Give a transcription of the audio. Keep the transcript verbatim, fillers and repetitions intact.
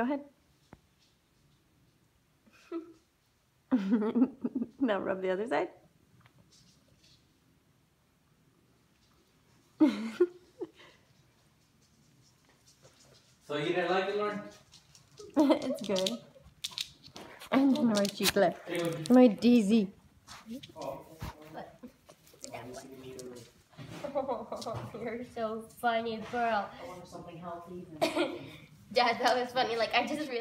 Go ahead. Now rub the other side. So you didn't like it, Lauren? It's good. And my cheek left. My D Z. Oh. You're so funny, girl. I wanted something healthy. Dad, that was funny. Like, I just realized.